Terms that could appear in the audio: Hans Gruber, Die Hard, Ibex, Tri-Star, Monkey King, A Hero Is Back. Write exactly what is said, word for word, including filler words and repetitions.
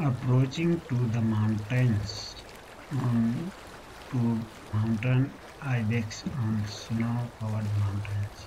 approaching to the mountains um, to mountain ibex on snow covered mountains.